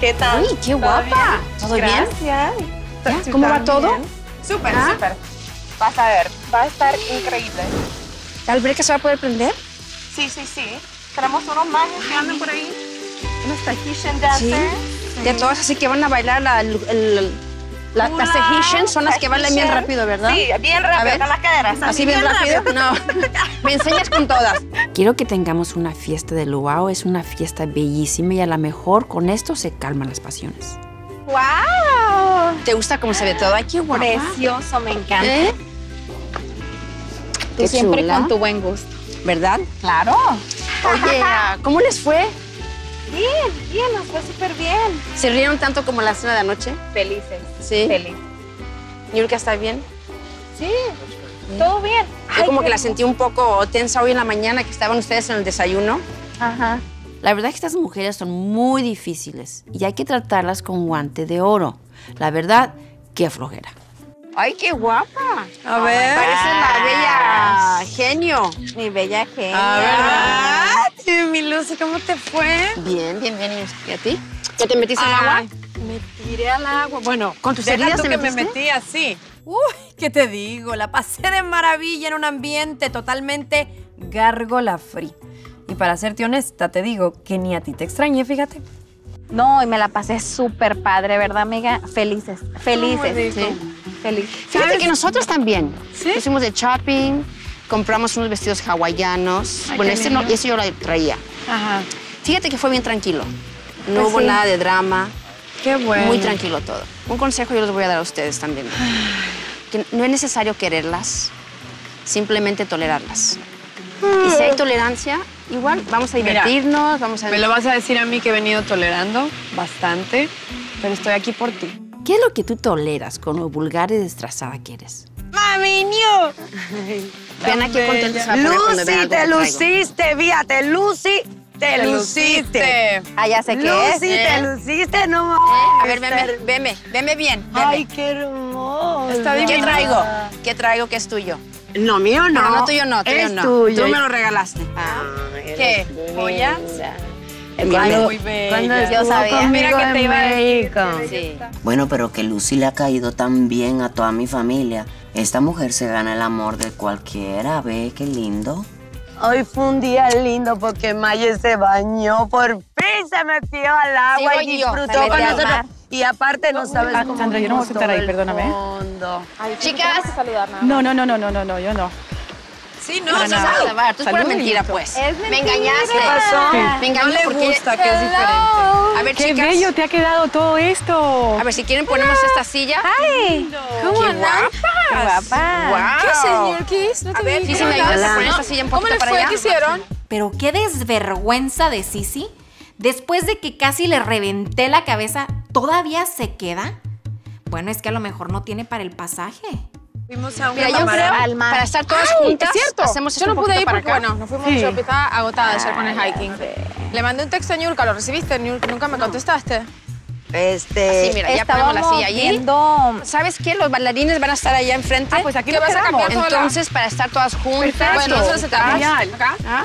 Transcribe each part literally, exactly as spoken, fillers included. ¿Qué tal? Uy, qué guapa. ¿Todo bien? Gracias. ¿Cómo va todo? Súper, ¿Ah? súper. Vas a ver, va a estar increíble. ¿La alberca se va a poder prender? Sí, sí, sí. Tenemos unos manes que andan por ahí. Unos tahitian dancers. Sí. De todas, así que van a bailar la... el, La, las tahitian son las que bailan bien rápido, ¿verdad? Sí, bien rápido, con las caderas. Así bien, bien rápido. rápido. No, me enseñas con todas. Quiero que tengamos una fiesta de luau. Es una fiesta bellísima y a lo mejor con esto se calman las pasiones. ¡Wow! ¿Te gusta cómo se ve todo aquí? Precioso, me encanta. ¿Eh? Tú Qué siempre chula. Con tu buen gusto. ¿Verdad? Claro. Oye, ¿cómo les fue? Bien, bien, nos fue súper bien. ¿Se rieron tanto como la cena de anoche? Felices. Sí. Feliz. ¿Niurka está bien? Sí, sí. Todo bien. Yo Ay, como que la sentí un poco tensa hoy en la mañana que estaban ustedes en el desayuno. Ajá. La verdad es que estas mujeres son muy difíciles y hay que tratarlas con guante de oro. La verdad, qué flojera. ¡Ay, qué guapa! A ver. Parece la bella genio. Mi bella genio. A ver. Mi Lucy, ¿cómo te fue? Bien, bien, bien. ¿Y a ti? ¿Ya te metiste ah, al agua? Me tiré al agua. Bueno, con tus heridas te metiste. que me metí así. Uy, ¿qué te digo? La pasé de maravilla en un ambiente totalmente gárgola free. Y para serte honesta, te digo que ni a ti te extrañé, fíjate. No, y me la pasé súper padre, ¿verdad, amiga? Felices, felices. Sí. Feliz. Fíjate ¿Sabes? que nosotros también. ¿Sí? Nos fuimos de shopping, compramos unos vestidos hawaianos. Ay, bueno, este no, eso yo lo traía. Ajá. Fíjate que fue bien tranquilo. No pues hubo sí. nada de drama. Qué bueno. Muy tranquilo todo. Un consejo yo les voy a dar a ustedes también. Que no es necesario quererlas, simplemente tolerarlas. Y si hay tolerancia, igual vamos a divertirnos. Mira, vamos a... ¿Me lo vas a decir a mí que he venido tolerando bastante? Pero estoy aquí por ti. ¿Qué es lo que tú toleras con lo vulgar y destrozada que eres? ¡Mami, niño! Ven aquí contenta. ¡Lucy, te luciste! ¡Víate, Lucy! ¡Te luciste! Ah, ya sé qué es. ¡Lucy, te luciste! ¡No mames! A ver, veme, veme, veme bien. ¡Ay, qué hermoso! ¿Qué traigo? ¿Qué traigo que es tuyo? No, mío no. No, tuyo no, tuyo no. Es tuyo. Tú me lo regalaste. ¿Qué? ¿Joya? Cuando, muy cuando yo sabía Mira que te iba a decir, sí. Bueno, pero que Lucy le ha caído tan bien a toda mi familia. Esta mujer se gana el amor de cualquiera, ve, qué lindo. Hoy fue un día lindo porque Maye se bañó, por fin se metió al agua sí, y disfrutó con nosotros. Y aparte no sabes ah, cómo Sandra, yo no voy a estar ahí, perdóname. Ay, Chicas, no, no, no, no, no, no, no, yo no. Sí, no, no, no. Tú es pura mentira, pues. Es mentira. Me engañaste. ¿Qué pasó? Me engañaste no le gusta, porque... que es diferente. A ver, Qué chicas. bello te ha quedado todo esto. A ver, si quieren ponemos Hola. esta silla. ¡Ay! ¿Cómo andan? ¡Qué guapa! Wow. ¿Qué señor? ¿Qué es? No te a ver, Sissi, ¿me ayudas a poner esta silla un poquito para allá? ¿Cómo les fue? ¿Qué hicieron? Pero qué desvergüenza de Sissi. Después de que casi le reventé la cabeza, ¿todavía se queda? Bueno, es que a lo mejor no tiene para el pasaje. Fuimos a un Mira, yo creo, al mar. Para estar todas Ay, juntas, es cierto. Hacemos Yo no pude ir porque, acá. bueno, nos fuimos sí. yo estaba agotada ayer con el hiking. Ay, Le mandé un texto a Niurka, ¿lo recibiste? Niurka, nunca me no. contestaste. Este... Así, mira, ya ponemos la silla allí. ¿Sabes qué? Los bailarines van a estar allá enfrente. Ah, pues aquí lo vas a cambiar toda Entonces, la... para estar todas juntas. Perfecto. Bueno, nosotros estamos acá. ¿Ah?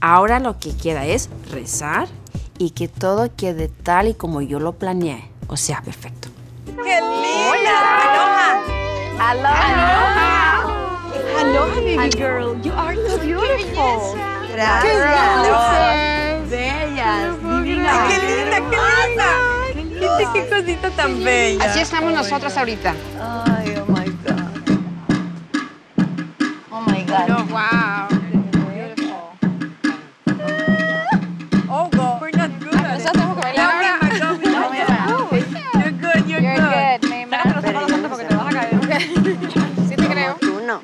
Ahora lo que queda es rezar y que todo quede tal y como yo lo planeé. O sea, perfecto. ¡Qué linda! Aloha. Aloha. Aloha, baby girl. You are so beautiful. Gracias. Bellas. Divinas. Qué linda, qué linda. Qué linda, qué cosita tan bella. Así estamos nosotras ahorita. Ay, oh my God. Oh my God. Oh, wow. Beautiful. Oh, go. We're not good at it. Nosotros tenemos que bailar. You're good, you're good. You're good, Neymar. Sí te creo. Tú no.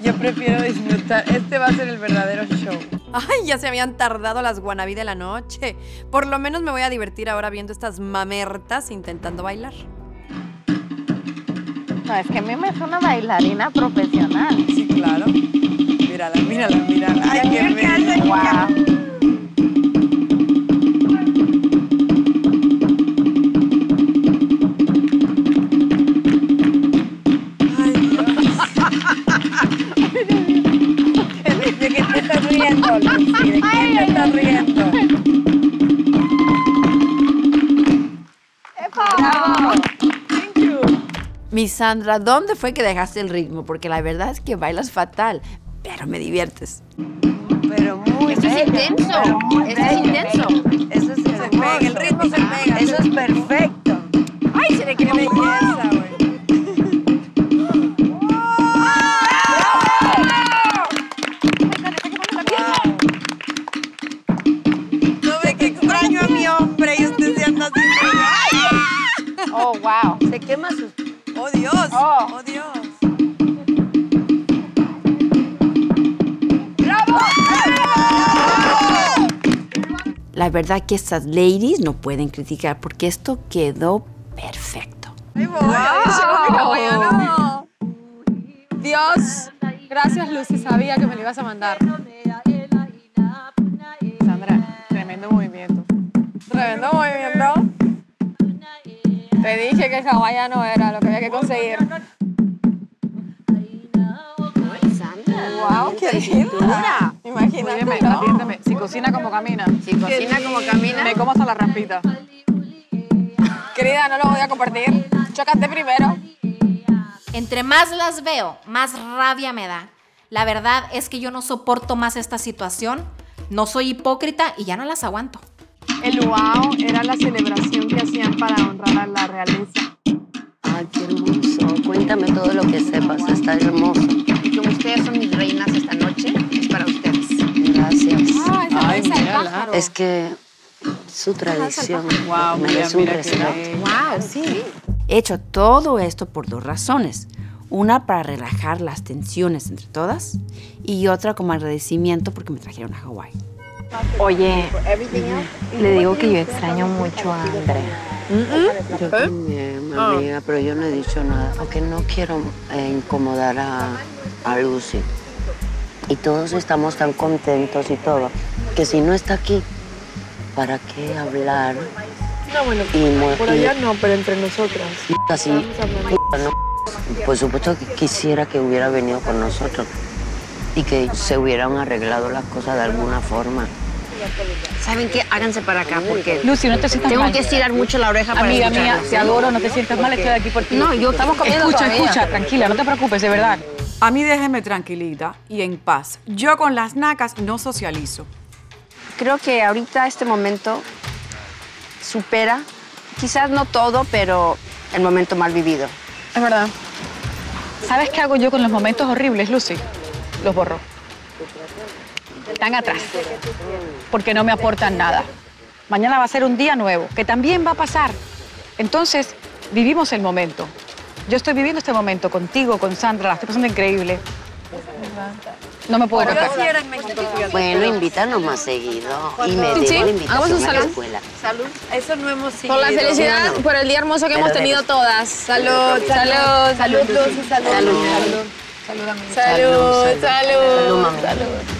Yo prefiero disfrutar. Este va a ser el verdadero show. Ay, ya se habían tardado las guanabí de la noche. Por lo menos me voy a divertir ahora viendo estas mamertas intentando bailar. No, es que a mí me fue una bailarina profesional. Sí, claro. Mírala, mírala, mírala. Ay, qué bella. Wow. Riendo, Lucy, ¿de qué te estás riendo? Mi Sandra, ¿dónde fue que dejaste el ritmo? Porque la verdad es que bailas fatal, pero me diviertes. Pero muy Esto bello, es intenso. Pero muy Esto bello, es intenso. Bello. Eso es se pega, el ritmo se pega. Eso es perfecto. ¡Ay, se le quedó! ¡Qué belleza, güey! Oh, wow. Se quema sus... Oh, Dios. Oh, oh Dios. ¡Bravo! ¡Bravo! La verdad que estas ladies no pueden criticar porque esto quedó perfecto. Ay, wow. Wow. Dios, gracias, Lucy. Sabía que me lo ibas a mandar. Sandra, tremendo movimiento. Tremendo movimiento. Te dije que el hawaiano era lo que había que conseguir. Ay, Sandra. ¡Wow! ¡Qué linda! Imagínate, Oye, ¿no? Atiéndeme. Si cocina como camina. Si cocina qué como camina. Me como hasta la raspita. Querida, no lo voy a compartir. Chócate primero. Entre más las veo, más rabia me da. La verdad es que yo no soporto más esta situación. No soy hipócrita y ya no las aguanto. El luau era la celebración que hacían para honrar a la realeza. Ay, qué hermoso. Cuéntame todo lo que sepas. Está hermoso. Y como ustedes son mis reinas esta noche, es para ustedes. Gracias. Ah, esa Ay, mírala. Es que su tradición wow, merece mira, un respeto. Wow, sí. He hecho todo esto por dos razones. Una para relajar las tensiones entre todas y otra como agradecimiento porque me trajeron a Hawái. Oye, le digo que yo extraño mucho a Andrea. ¿Mm-hmm? Yo también, amiga, pero yo no he dicho nada. Porque no quiero eh, incomodar a, a Lucy. Y todos estamos tan contentos y todo, que si no está aquí, ¿para qué hablar? No, bueno, y, por allá y, no, pero entre nosotras. Así, no, por supuesto que quisiera que hubiera venido con nosotros. Y que se hubieran arreglado las cosas de alguna forma. ¿Saben qué? Háganse para acá porque... Lucy, no te sientas tengo mal. Tengo que estirar mucho la oreja para Amiga mía, te adoro, no te sientas mal, estoy aquí por ti. No, yo estamos comiendo Escucha, todavía. escucha, tranquila, no te preocupes, de verdad. A mí déjeme tranquilita y en paz. Yo con las nacas no socializo. Creo que ahorita este momento supera, quizás no todo, pero el momento mal vivido. Es verdad. ¿Sabes qué hago yo con los momentos horribles, Lucy? Los borro. Están atrás, porque no me aportan nada. Mañana va a ser un día nuevo, que también va a pasar. Entonces, vivimos el momento. Yo estoy viviendo este momento contigo, con Sandra, la estoy pasando increíble. No me puedo quejar. Bueno, invítanos más seguido. Y me sí, debo la invitación un a la escuela. Salud. Eso no hemos seguido. Por la felicidad, por el día hermoso que Pero hemos tenido debes. todas. Salud, salud. Salud, salud. Salud, salud. salud. salud. Salud, salud, salud, salud, salud, salud, salud.